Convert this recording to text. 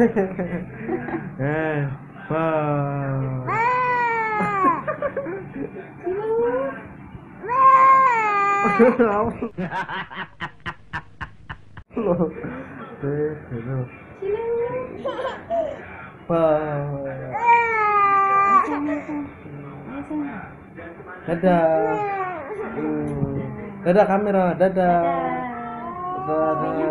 Dadah. Dadah kamera, dadah.